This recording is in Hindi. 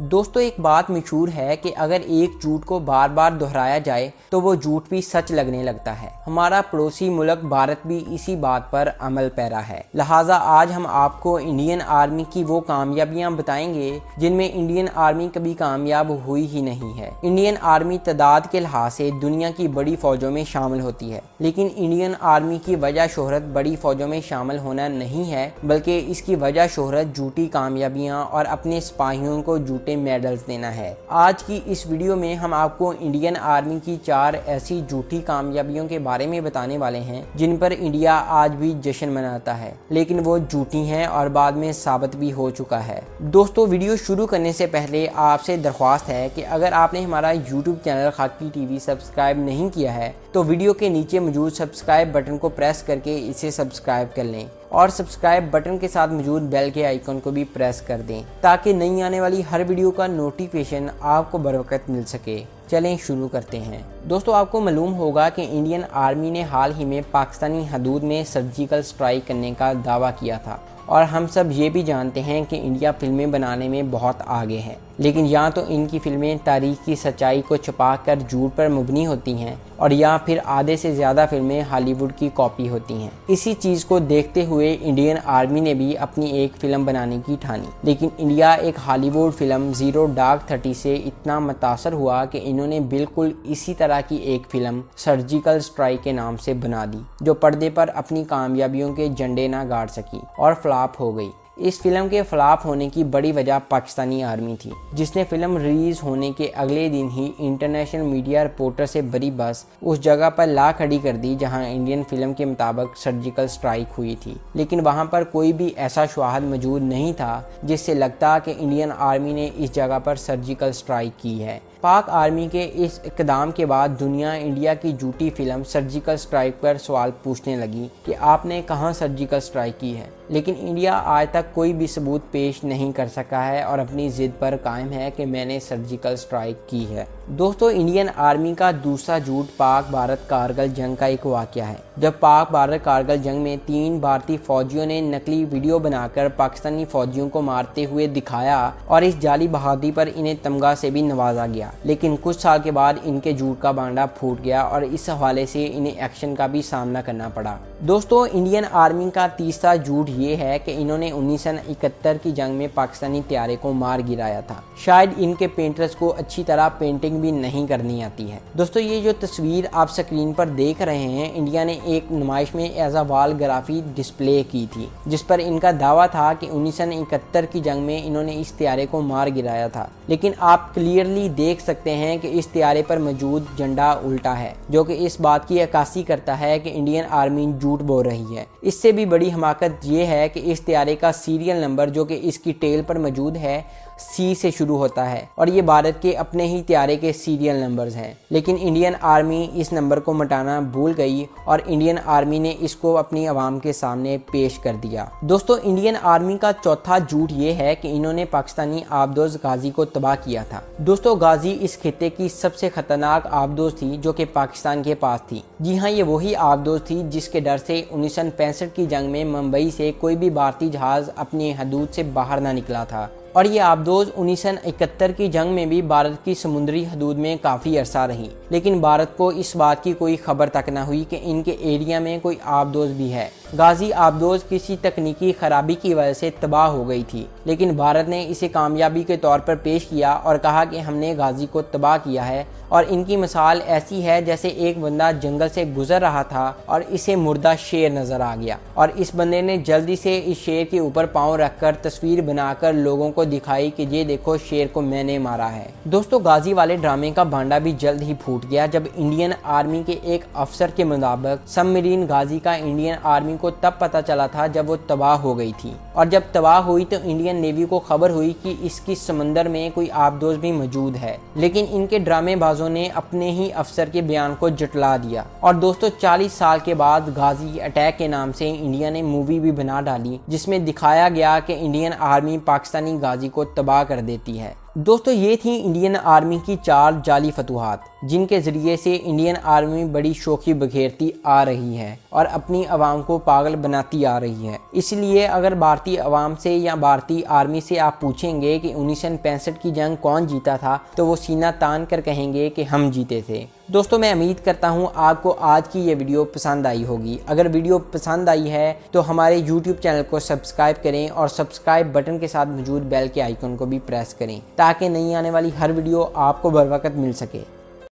दोस्तों एक बात मशहूर है कि अगर एक झूठ को बार बार दोहराया जाए तो वो झूठ भी सच लगने लगता है। हमारा पड़ोसी मुल्क भारत भी इसी बात पर अमल पैरा है। लिहाजा आज हम आपको इंडियन आर्मी की वो कामयाबियां बताएंगे जिनमें इंडियन आर्मी कभी कामयाब हुई ही नहीं है। इंडियन आर्मी तादाद के लिहाज से दुनिया की बड़ी फौजों में शामिल होती है, लेकिन इंडियन आर्मी की वजह शोहरत बड़ी फौजों में शामिल होना नहीं है, बल्कि इसकी वजह शोहरत झूठी कामयाबियाँ और अपने सिपाहियों को मेडल्स देना है। आज की इस वीडियो में हम आपको इंडियन आर्मी की 4 ऐसी झूठी कामयाबियों के बारे में बताने वाले हैं जिन पर इंडिया आज भी जश्न मनाता है, लेकिन वो झूठी हैं और बाद में साबित भी हो चुका है। दोस्तों वीडियो शुरू करने से पहले आपसे दरख्वास्त है कि अगर आपने हमारा YouTube channel Khaki TV subscribe नहीं किया है तो वीडियो के नीचे मौजूद सब्सक्राइब बटन को प्रेस करके इसे सब्सक्राइब कर लें और सब्सक्राइब बटन के साथ मौजूद बेल के आइकन को भी प्रेस कर दें ताकि नई आने वाली हर वीडियो का नोटिफिकेशन आपको बरवकत मिल सके। चलें शुरू करते हैं। दोस्तों आपको मालूम होगा कि इंडियन आर्मी ने हाल ही में पाकिस्तानी हदूद में सर्जिकल स्ट्राइक करने का दावा किया था और हम सब ये भी जानते हैं कि इंडिया फिल्में बनाने में बहुत आगे है, लेकिन या तो इनकी फिल्में तारीख की सच्चाई को छुपाकर झूठ पर मुबनी होती हैं और या फिर आधे से ज़्यादा फिल्में हॉलीवुड की कॉपी होती हैं। इसी चीज़ को देखते हुए इंडियन आर्मी ने भी अपनी एक फ़िल्म बनाने की ठानी, लेकिन इंडिया एक हॉलीवुड फिल्म जीरो डार्क 30 से इतना मुतासर हुआ कि इन्होंने बिल्कुल इसी तरह की एक फ़िल्म सर्जिकल स्ट्राइक के नाम से बना दी जो पर्दे पर अपनी कामयाबियों के झंडे ना गाड़ सकी और फ्लॉप हो गई। इस फिल्म के फ्लॉप होने की बड़ी वजह पाकिस्तानी आर्मी थी, जिसने फिल्म रिलीज होने के अगले दिन ही इंटरनेशनल मीडिया रिपोर्टर से बड़ी बस उस जगह पर ला खड़ी कर दी जहां इंडियन फिल्म के मुताबिक सर्जिकल स्ट्राइक हुई थी, लेकिन वहां पर कोई भी ऐसा शवाहद मौजूद नहीं था जिससे लगता कि इंडियन आर्मी ने इस जगह पर सर्जिकल स्ट्राइक की है। पाक आर्मी के इस इक़दाम के बाद दुनिया इंडिया की झूठी फिल्म सर्जिकल स्ट्राइक पर सवाल पूछने लगी कि आपने कहाँ सर्जिकल स्ट्राइक की है, लेकिन इंडिया आज तक कोई भी सबूत पेश नहीं कर सका है और अपनी ज़िद पर कायम है कि मैंने सर्जिकल स्ट्राइक की है। दोस्तों इंडियन आर्मी का दूसरा झूठ पाक भारत कारगिल जंग का एक वाक़या है, जब पाक भारत कारगिल जंग में 3 भारतीय फौजियों ने नकली वीडियो बनाकर पाकिस्तानी फौजियों को मारते हुए दिखाया और इस जाली बहादुरी पर इन्हें तमगा से भी नवाजा गया, लेकिन कुछ साल के बाद इनके झूठ का भांडा फूट गया और इस हवाले से इन्हें एक्शन का भी सामना करना पड़ा। दोस्तों इंडियन आर्मी का तीसरा झूठ ये है कि इन्होंने 1971 की जंग में पाकिस्तानी त्यारे को मार गिराया था। शायद इनके पेंटर्स को अच्छी तरह पेंटिंग भी नहीं करनी आती है। दोस्तों ये जो तस्वीर आप स्क्रीन पर देख रहे हैं, इंडिया ने एक नुमाइश में as a wall graffiti display की थी जिस पर इनका दावा था कि 1971 की जंग में इन्होंने इस त्यारे को मार गिराया था, लेकिन आप क्लियरली देख सकते हैं कि इस त्यारे पर मौजूद झंडा उल्टा है, जो कि इस बात की अक्कासी करता है कि इंडियन आर्मी झूठ बोल रही है। इससे भी बड़ी हमाकत ये है कि इस त्यारे का सीरियल नंबर जो कि इसकी टेल पर मौजूद है C से शुरू होता है और ये भारत के अपने ही त्यारे के सीरियल नंबर्स हैं, लेकिन इंडियन आर्मी इस नंबर को मिटाना भूल गई और इंडियन आर्मी ने इसको अपनी आवाम के सामने पेश कर दिया। दोस्तों इंडियन आर्मी का चौथा झूठ ये है कि इन्होंने पाकिस्तानी आबदोज गाजी को तबाह किया था। दोस्तों गाजी इस खिते की सबसे खतरनाक आबदोज थी जो कि पाकिस्तान के पास थी। जी हाँ, ये वही आबदोज थी जिसके डर से 1965 की जंग में मुंबई से कोई भी भारतीय जहाज अपने हदूद से बाहर ना निकला था और ये आबदोज 1971 की जंग में भी भारत की समुद्री हदूद में काफ़ी अरसा रही, लेकिन भारत को इस बात की कोई खबर तक ना हुई कि इनके एरिया में कोई आबदोज भी है। गाजी आबदोज किसी तकनीकी खराबी की वजह से तबाह हो गई थी, लेकिन भारत ने इसे कामयाबी के तौर पर पेश किया और कहा कि हमने गाजी को तबाह किया है और इनकी मिसाल ऐसी है जैसे एक बंदा जंगल से गुजर रहा था और इसे मुर्दा शेर नज़र आ गया और इस बंदे ने जल्दी से इस शेर के ऊपर पाँव रखकर तस्वीर बनाकर लोगों को दिखाई कि ये देखो शेर को मैंने मारा है। दोस्तों गाजी वाले ड्रामे का भांडा भी जल्द ही फूट गया जब इंडियन आर्मी के एक अफसर के मुताबिक सबमरीन गाजी का इंडियन आर्मी को तब पता चला था जब वो तबाह हो गई थी और जब तबाह हुई तो इंडियन नेवी को खबर हुई कि इसकी समंदर में कोई आबदोज भी मौजूद है, लेकिन इनके ड्रामेबाजों ने अपने ही अफसर के बयान को जुटला दिया और दोस्तों 40 साल के बाद गाजी अटैक के नाम से इंडिया ने मूवी भी बना डाली जिसमें दिखाया गया कि इंडियन आर्मी पाकिस्तानी गाजी को तबाह कर देती है। दोस्तों ये थी इंडियन आर्मी की चार जाली फतूहात जिनके ज़रिए से इंडियन आर्मी बड़ी शोखी बखेरती आ रही है और अपनी आवाम को पागल बनाती आ रही है। इसलिए अगर भारतीय आवाम से या भारतीय आर्मी से आप पूछेंगे कि 1965 की जंग कौन जीता था तो वो सीना तान कर कहेंगे कि हम जीते थे। दोस्तों मैं उम्मीद करता हूँ आपको आज की ये वीडियो पसंद आई होगी। अगर वीडियो पसंद आई है तो हमारे YouTube चैनल को सब्सक्राइब करें और सब्सक्राइब बटन के साथ मौजूद बेल के आइकन को भी प्रेस करें ताकि नई आने वाली हर वीडियो आपको बर वक्त मिल सके।